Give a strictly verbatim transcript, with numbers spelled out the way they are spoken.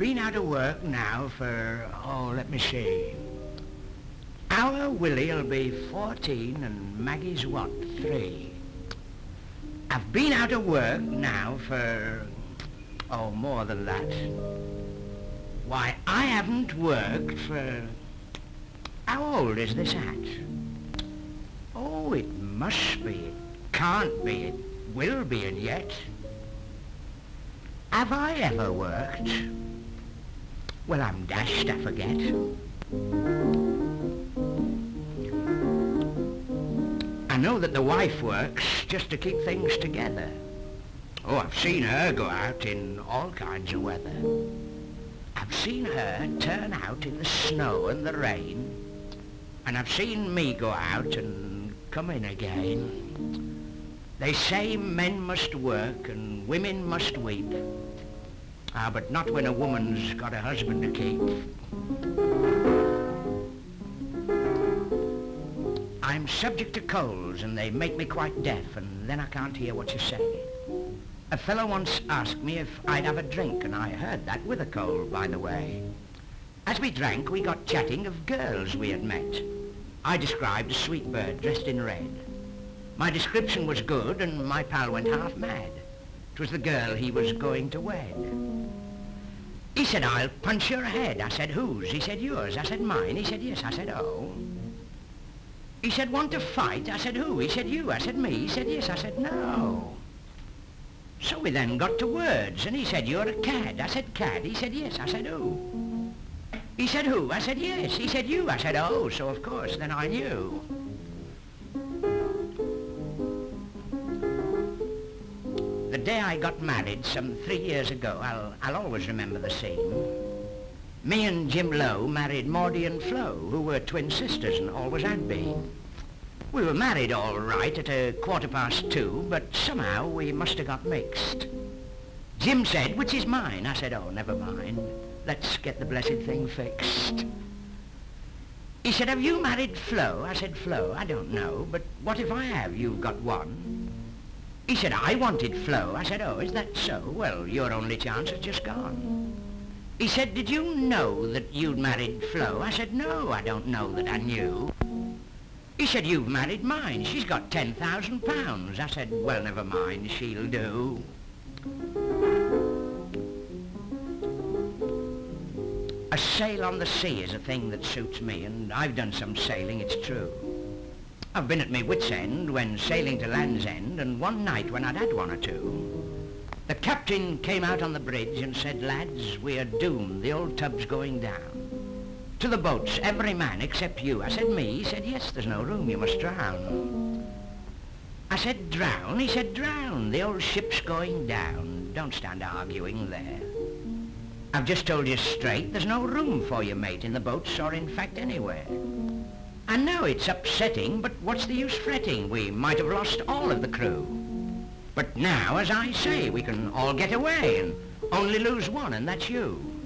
been out of work now for, oh, let me see. Our Willie'll be fourteen and Maggie's what, three. I've been out of work now for, oh, more than that. Why, I haven't worked for, how old is this hat? Oh, it must be, it can't be, it will be, and yet. Have I ever worked? Well, I'm dashed, I forget. I know that the wife works just to keep things together. Oh, I've seen her go out in all kinds of weather. I've seen her turn out in the snow and the rain. And I've seen me go out and come in again. They say men must work and women must weep. Ah, but not when a woman's got a husband to keep. I'm subject to colds and they make me quite deaf, and then I can't hear what you say. A fellow once asked me if I'd have a drink, and I heard that with a cold, by the way. As we drank, we got chatting of girls we had met. I described a sweet bird dressed in red. My description was good, and my pal went half mad. 'Twas the girl he was going to wed. He said, "I'll punch your head." I said, "Whose?" He said, "Yours." I said, "Mine." He said, "Yes." I said, "Oh." He said, "Want to fight?" I said, "Who?" He said, "You." I said, "Me." He said, "Yes." I said, "No." So we then got to words, and he said, "You're a cad." I said, "Cad." He said, "Yes." I said, "Who?" He said, "Who?" I said, "Yes." He said, "You." I said, "Oh." So of course, then I knew. The day I got married, some three years ago, I'll, I'll always remember the scene. Me and Jim Lowe married Maudie and Flo, who were twin sisters and always had been. We were married all right at a quarter past two, but somehow we must have got mixed. Jim said, "Which is mine?" I said, "Oh, never mind. Let's get the blessed thing fixed." He said, "Have you married Flo?" I said, "Flo, I don't know, but what if I have? You've got one." He said, "I wanted Flo." I said, "Oh, is that so? Well, your only chance has just gone." He said, "Did you know that you'd married Flo?" I said, "No, I don't know that I knew." He said, "You've married mine. She's got ten thousand pounds. I said, "Well, never mind, she'll do." A sail on the sea is a thing that suits me, and I've done some sailing, it's true. I've been at my wit's end when sailing to Land's End, and one night when I'd had one or two, the captain came out on the bridge and said, "Lads, we are doomed. The old tub's going down. To the boats, every man except you." I said, "Me?" He said, "Yes, there's no room. You must drown." I said, "Drown?" He said, "Drown. The old ship's going down. Don't stand arguing there. I've just told you straight, there's no room for you, mate, in the boats or in fact anywhere. I know it's upsetting, but what's the use fretting? We might have lost all of the crew. But now, as I say, we can all get away and only lose one, and that's you."